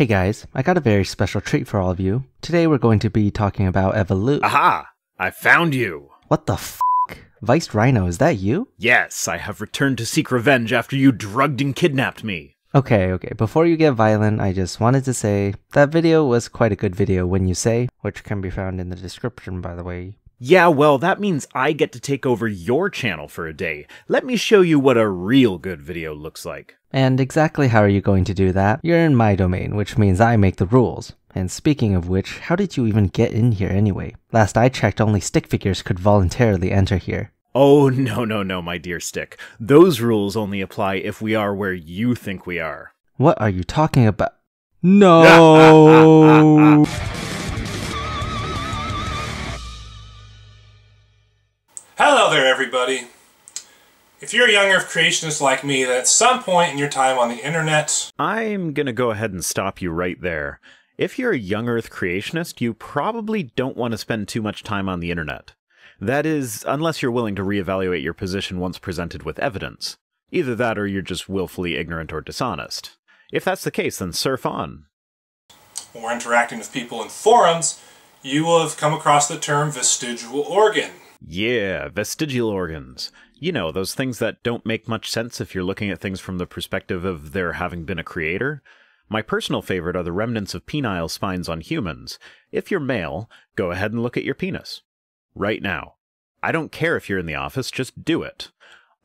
Hey guys, I got a very special treat for all of you. Today we're going to be talking about Evolu. Aha! I found you! What the f***? Viced Rhino, is that you? Yes, I have returned to seek revenge after you drugged and kidnapped me. Okay, before you get violent, I just wanted to say that video was quite a good video when you say, which can be found in the description by the way. Yeah, well, that means I get to take over your channel for a day. Let me show you what a real good video looks like. And exactly how are you going to do that? You're in my domain, which means I make the rules. And speaking of which, how did you even get in here anyway? Last I checked, only stick figures could voluntarily enter here. Oh, no, my dear Stick. Those rules only apply if we are where you think we are. What are you talking about? No! Hello there, everybody. If you're a young Earth creationist like me, then at some point in your time on the internet... I'm gonna go ahead and stop you right there. If you're a young Earth creationist, you probably don't want to spend too much time on the internet. That is, unless you're willing to reevaluate your position once presented with evidence. Either that or you're just willfully ignorant or dishonest. If that's the case, then surf on. When we're interacting with people in forums, you will have come across the term vestigial organ. Yeah, vestigial organs. You know, those things that don't make much sense if you're looking at things from the perspective of there having been a creator. My personal favorite are the remnants of penile spines on humans. If you're male, go ahead and look at your penis. Right now. I don't care if you're in the office, just do it.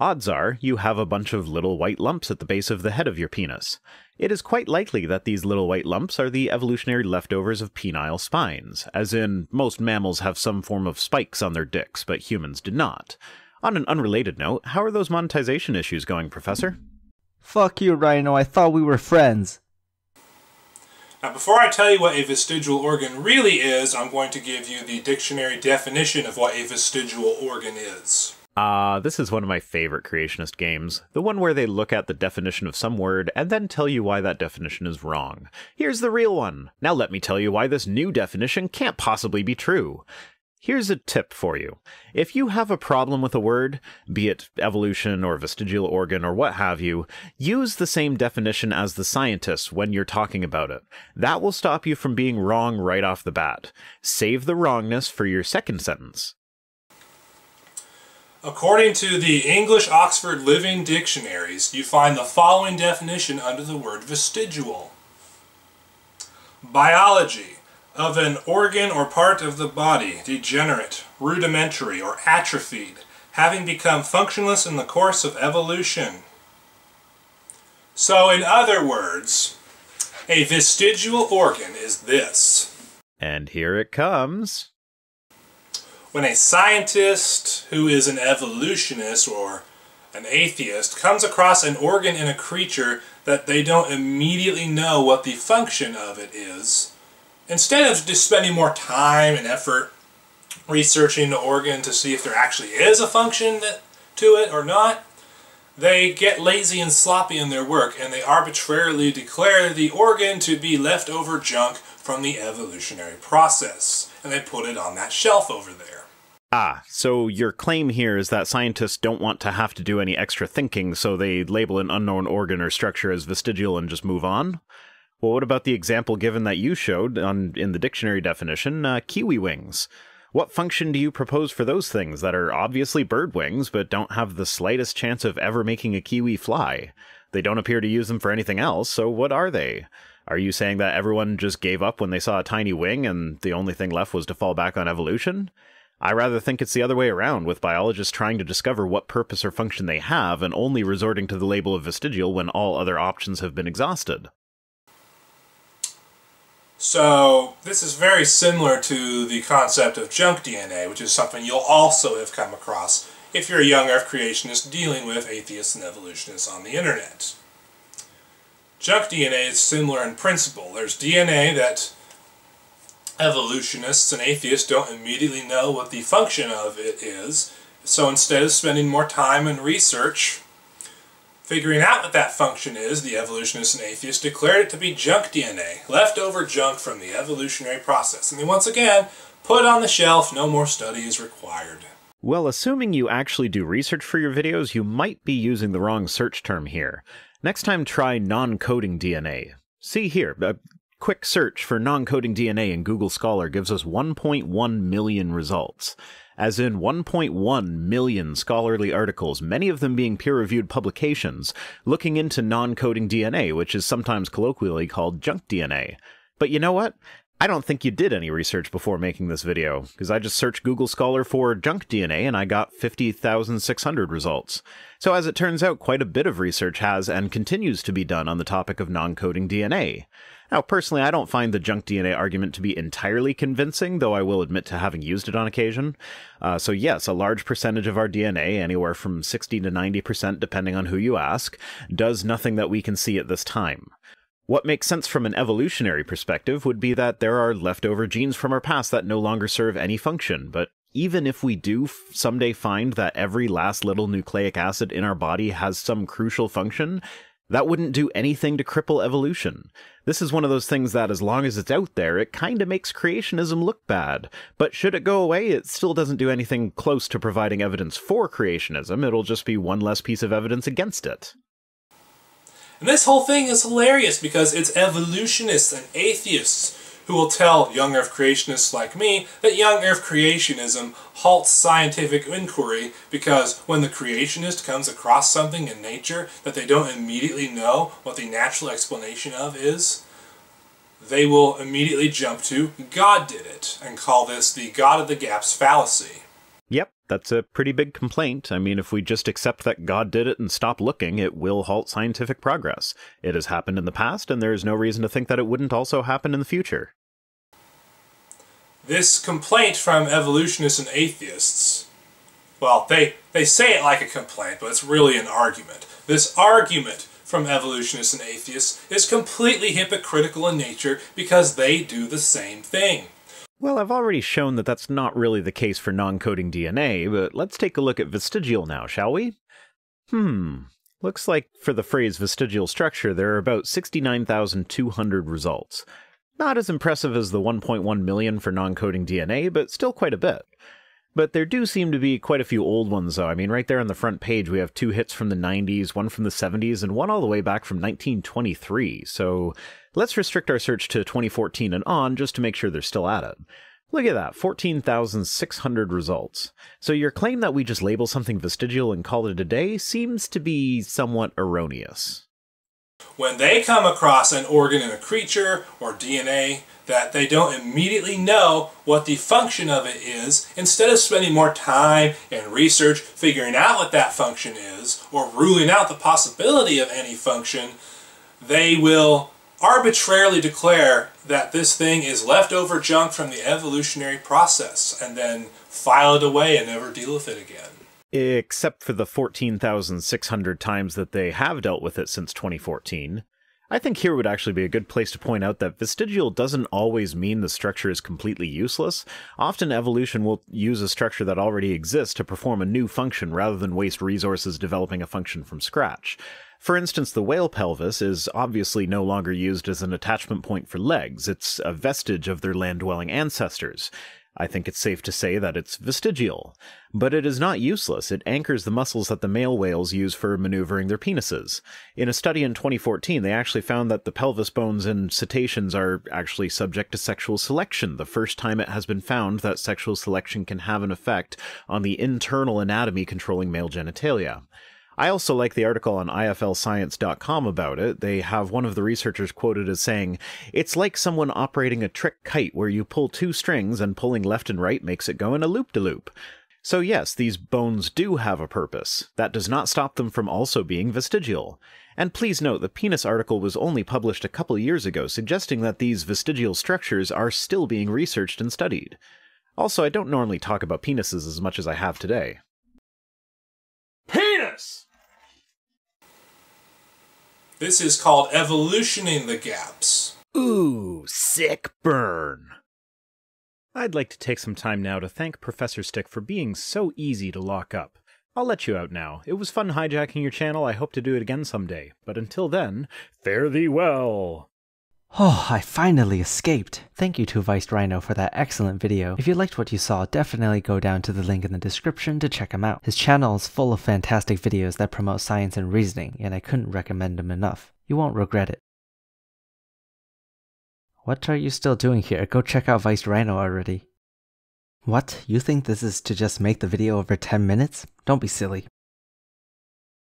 Odds are, you have a bunch of little white lumps at the base of the head of your penis. It is quite likely that these little white lumps are the evolutionary leftovers of penile spines, as in, most mammals have some form of spikes on their dicks, but humans did not. On an unrelated note, how are those monetization issues going, Professor? Fuck you, Rhino, I thought we were friends. Now, before I tell you what a vestigial organ really is, I'm going to give you the dictionary definition of what a vestigial organ is. This is one of my favorite creationist games. The one where they look at the definition of some word and then tell you why that definition is wrong. Here's the real one. Now let me tell you why this new definition can't possibly be true. Here's a tip for you. If you have a problem with a word, be it evolution or vestigial organ or what have you, use the same definition as the scientists when you're talking about it. That will stop you from being wrong right off the bat. Save the wrongness for your second sentence. According to the English Oxford Living Dictionaries, you find the following definition under the word vestigial. Biology. Of an organ or part of the body, degenerate, rudimentary, or atrophied, having become functionless in the course of evolution. So in other words, a vestigial organ is this. And here it comes. When a scientist who is an evolutionist or an atheist comes across an organ in a creature that they don't immediately know what the function of it is, instead of just spending more time and effort researching the organ to see if there actually is a function to it or not, they get lazy and sloppy in their work and they arbitrarily declare the organ to be leftover junk from the evolutionary process. And they put it on that shelf over there. Ah, so your claim here is that scientists don't want to have to do any extra thinking, so they label an unknown organ or structure as vestigial and just move on? Well, what about the example given that you showed in the dictionary definition, kiwi wings? What function do you propose for those things that are obviously bird wings but don't have the slightest chance of ever making a kiwi fly? They don't appear to use them for anything else, so what are they? Are you saying that everyone just gave up when they saw a tiny wing and the only thing left was to fall back on evolution? I rather think it's the other way around, with biologists trying to discover what purpose or function they have and only resorting to the label of vestigial when all other options have been exhausted. So, this is very similar to the concept of junk DNA, which is something you'll also have come across if you're a young Earth creationist dealing with atheists and evolutionists on the internet. Junk DNA is similar in principle. There's DNA that evolutionists and atheists don't immediately know what the function of it is, so instead of spending more time and research figuring out what that function is, the evolutionists and atheists declared it to be junk DNA, leftover junk from the evolutionary process. And they once again put on the shelf, no more study is required. Well, assuming you actually do research for your videos, you might be using the wrong search term here. Next time, try non-coding DNA. See here, Quick search for non-coding DNA in Google Scholar gives us 1.1 million results, as in 1.1 million scholarly articles, many of them being peer-reviewed publications, looking into non-coding DNA, which is sometimes colloquially called junk DNA. But you know what? I don't think you did any research before making this video, because I just searched Google Scholar for junk DNA and I got 50,600 results. So as it turns out, quite a bit of research has and continues to be done on the topic of non-coding DNA. Now, personally, I don't find the junk DNA argument to be entirely convincing, though I will admit to having used it on occasion. So yes, a large percentage of our DNA, anywhere from 60 to 90% depending on who you ask, does nothing that we can see at this time. What makes sense from an evolutionary perspective would be that there are leftover genes from our past that no longer serve any function, but even if we do someday find that every last little nucleic acid in our body has some crucial function, that wouldn't do anything to cripple evolution. This is one of those things that as long as it's out there, it kinda makes creationism look bad. But should it go away, it still doesn't do anything close to providing evidence for creationism, it'll just be one less piece of evidence against it. And this whole thing is hilarious because it's evolutionists and atheists who will tell young Earth creationists like me that young Earth creationism halts scientific inquiry because when the creationist comes across something in nature that they don't immediately know what the natural explanation of is, they will immediately jump to God did it and call this the God of the Gaps fallacy. Yep, that's a pretty big complaint. I mean, if we just accept that God did it and stop looking, it will halt scientific progress. It has happened in the past, and there is no reason to think that it wouldn't also happen in the future. This complaint from evolutionists and atheists, well, they say it like a complaint, but it's really an argument. This argument from evolutionists and atheists is completely hypocritical in nature because they do the same thing. Well, I've already shown that that's not really the case for non-coding DNA, but let's take a look at vestigial now, shall we? Looks like for the phrase vestigial structure, there are about 69,200 results. Not as impressive as the 1.1 million for non-coding DNA, but still quite a bit. But there do seem to be quite a few old ones, though. I mean, right there on the front page, we have two hits from the 90s, one from the 70s, and one all the way back from 1923, so let's restrict our search to 2014 and on, just to make sure they're still at it. Look at that, 14,600 results. So your claim that we just label something vestigial and call it a day seems to be somewhat erroneous. When they come across an organ in a creature, or DNA, that they don't immediately know what the function of it is, instead of spending more time and research figuring out what that function is, or ruling out the possibility of any function, they will arbitrarily declare that this thing is leftover junk from the evolutionary process, and then file it away and never deal with it again. Except for the 14,600 times that they have dealt with it since 2014. I think here would actually be a good place to point out that vestigial doesn't always mean the structure is completely useless. Often evolution will use a structure that already exists to perform a new function rather than waste resources developing a function from scratch. For instance, the whale pelvis is obviously no longer used as an attachment point for legs. It's a vestige of their land-dwelling ancestors. I think it's safe to say that it's vestigial. But it is not useless. It anchors the muscles that the male whales use for maneuvering their penises. In a study in 2014, they actually found that the pelvis bones in cetaceans are actually subject to sexual selection, the first time it has been found that sexual selection can have an effect on the internal anatomy controlling male genitalia. I also like the article on iflscience.com about it. They have one of the researchers quoted as saying, "It's like someone operating a trick kite where you pull two strings and pulling left and right makes it go in a loop-de-loop." So yes, these bones do have a purpose. That does not stop them from also being vestigial. And please note, the penis article was only published a couple years ago, suggesting that these vestigial structures are still being researched and studied. Also, I don't normally talk about penises as much as I have today. Penis! This is called evolutioning the gaps. Ooh, sick burn. I'd like to take some time now to thank Professor Stick for being so easy to lock up. I'll let you out now. It was fun hijacking your channel. I hope to do it again someday. But until then, fare thee well. Oh, I finally escaped. Thank you to Viced Rhino for that excellent video. If you liked what you saw, definitely go down to the link in the description to check him out. His channel is full of fantastic videos that promote science and reasoning, and I couldn't recommend him enough. You won't regret it. What are you still doing here? Go check out Viced Rhino already. What? You think this is to just make the video over 10 minutes? Don't be silly.